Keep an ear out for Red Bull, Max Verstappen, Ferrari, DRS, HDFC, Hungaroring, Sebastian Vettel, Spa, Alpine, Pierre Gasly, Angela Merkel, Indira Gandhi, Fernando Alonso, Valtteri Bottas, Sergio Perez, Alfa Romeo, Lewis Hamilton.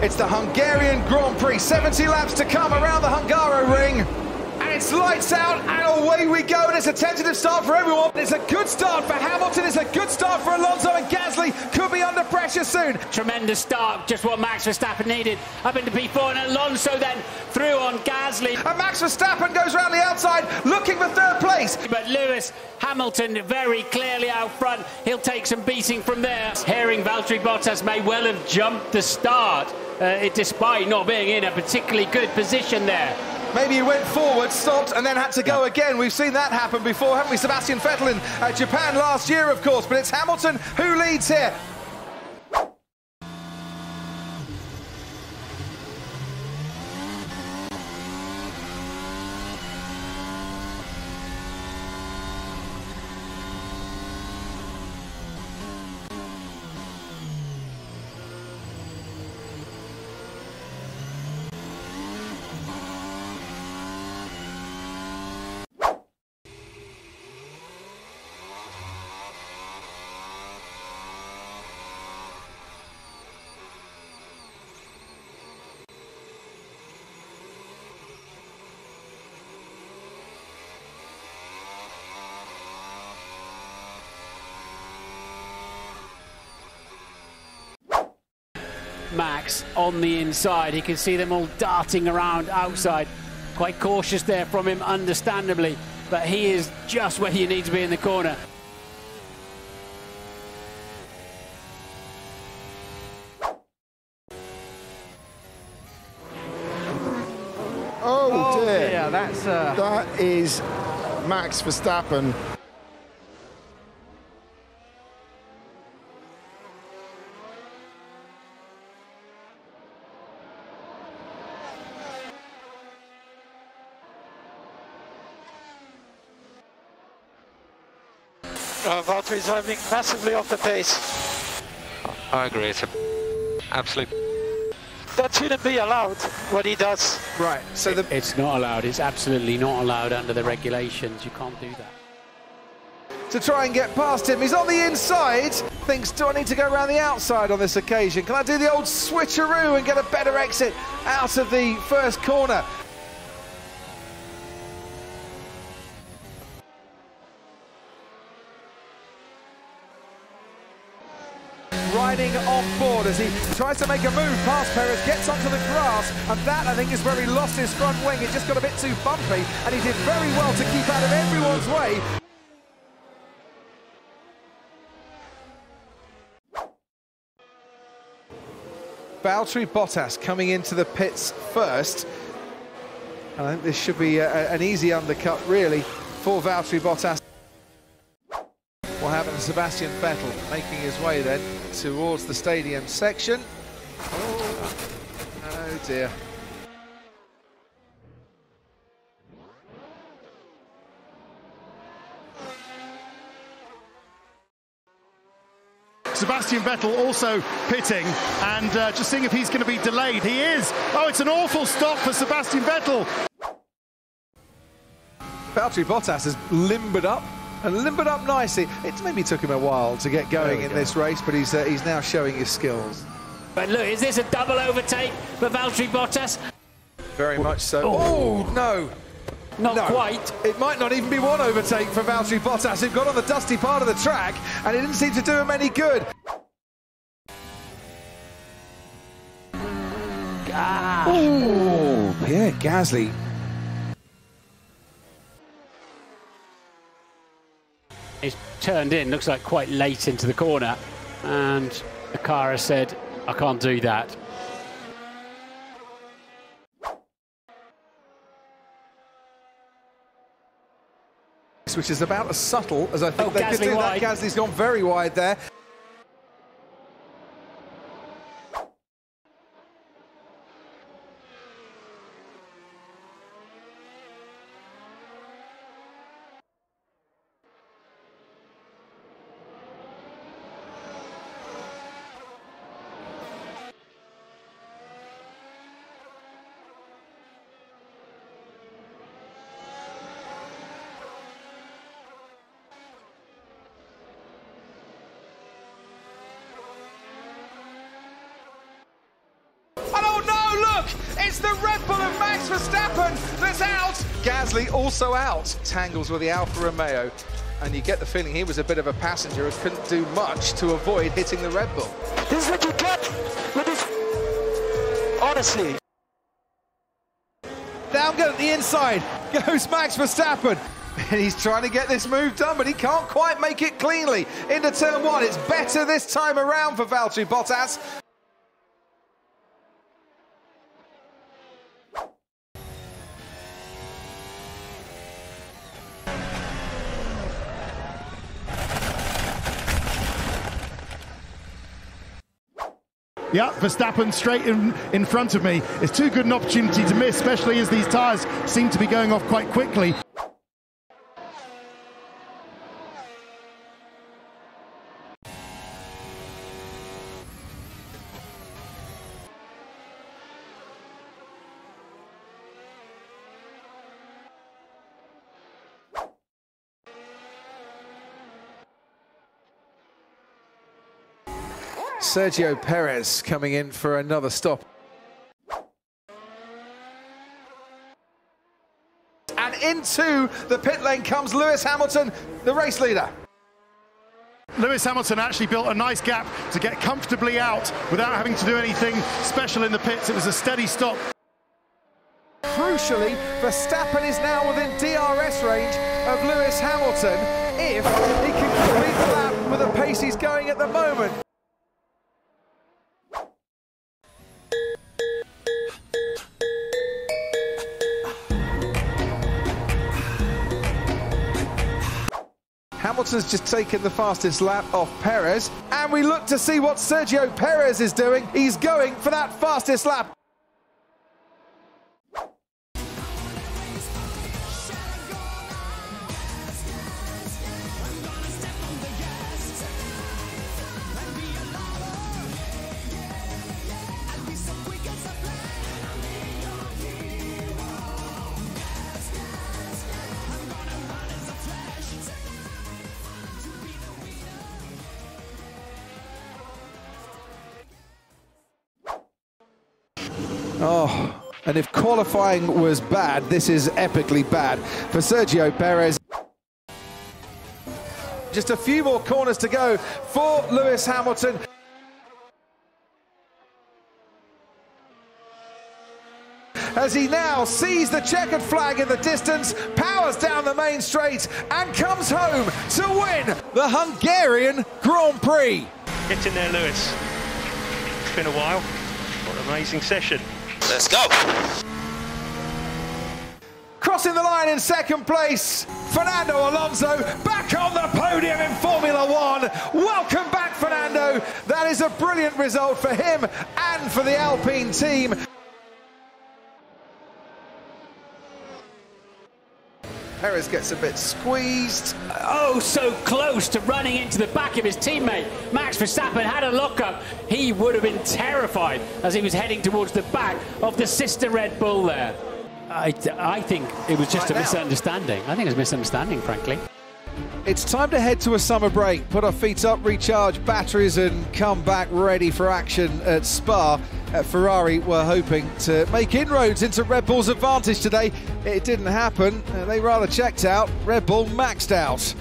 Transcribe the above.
It's the Hungarian Grand Prix, 70 laps to come around the Hungaroring. And it's lights out and away we go, and it's a tentative start for everyone. It's a good start for Hamilton, it's a good start for Alonso, and Gasly could be under pressure soon. Tremendous start, just what Max Verstappen needed up into P4, and Alonso then threw on Gasly. And Max Verstappen goes round the outside looking for third place. But Lewis Hamilton very clearly out front, he'll take some beating from there. Hearing Valtteri Bottas may well have jumped the start, despite not being in a particularly good position there. Maybe he went forward, stopped, and then had to go again. We've seen that happen before, haven't we? Sebastian Vettel in Japan last year, of course. But it's Hamilton who leads here. Max on the inside, he can see them all darting around outside. Quite cautious there from him, understandably, but he is just where you need to be in the corner. Oh dear, that is Max Verstappen. Valtteri's driving massively off the pace. I agree, it's absolute. That shouldn't be allowed, what he does. Right, so it's not allowed, it's absolutely not allowed under the regulations, you can't do that. To try and get past him, he's on the inside. Thinks, do I need to go around the outside on this occasion? Can I do the old switcheroo and get a better exit out of the first corner? Riding off board as he tries to make a move past Perez, gets onto the grass, and that, I think, is where he lost his front wing. It just got a bit too bumpy, and he did very well to keep out of everyone's way. Valtteri Bottas coming into the pits first, and I think this should be an easy undercut, really, for Valtteri Bottas. What happened to Sebastian Vettel, making his way then towards the stadium section. Oh dear. Sebastian Vettel also pitting and just seeing if he's going to be delayed. He is. Oh, it's an awful stop for Sebastian Vettel. Valtteri Bottas has limbered up. And limbered up nicely. It maybe took him a while to get going in this race, but he's now showing his skills. But look, is this a double overtake for Valtteri Bottas? Very much so. Oh, no. Not quite. It might not even be one overtake for Valtteri Bottas. He got on the dusty part of the track, and it didn't seem to do him any good. Gosh. Oh, Pierre Gasly. He's turned in, looks like quite late into the corner, and the car has said, I can't do that. Which is about as subtle as I think they could do that. Gasly's gone very wide there. It's the Red Bull of Max Verstappen that's out. Gasly also out. Tangles with the Alfa Romeo. And you get the feeling he was a bit of a passenger who couldn't do much to avoid hitting the Red Bull. This is what you get with this, honestly. Down goes the inside, goes Max Verstappen. And he's trying to get this move done, but he can't quite make it cleanly into turn one. It's better this time around for Valtteri Bottas. Yeah, Verstappen straight in front of me. It's too good an opportunity to miss, especially as these tyres seem to be going off quite quickly. Sergio Perez coming in for another stop. And into the pit lane comes Lewis Hamilton, the race leader. Lewis Hamilton actually built a nice gap to get comfortably out without having to do anything special in the pits. It was a steady stop. Crucially, Verstappen is now within DRS range of Lewis Hamilton if he can complete the lap with the pace he's going at the moment. Hamilton's just taken the fastest lap off Perez, and we look to see what Sergio Perez is doing. He's going for that fastest lap. Oh, and if qualifying was bad, this is epically bad for Sergio Perez. Just a few more corners to go for Lewis Hamilton. As he now sees the checkered flag in the distance, powers down the main straight and comes home to win the Hungarian Grand Prix. Get in there, Lewis. It's been a while. What an amazing session. Let's go. Crossing the line in second place, Fernando Alonso back on the podium in Formula One. Welcome back, Fernando. That is a brilliant result for him and for the Alpine team. Perez gets a bit squeezed. Oh, so close to running into the back of his teammate. Max Verstappen had a lockup. He would have been terrified as he was heading towards the back of the sister Red Bull there. I think it was just a misunderstanding. I think it was a misunderstanding, frankly. It's time to head to a summer break, put our feet up, recharge batteries and come back ready for action at Spa. At Ferrari were hoping to make inroads into Red Bull's advantage today. It didn't happen. They rather checked out. Red Bull maxed out.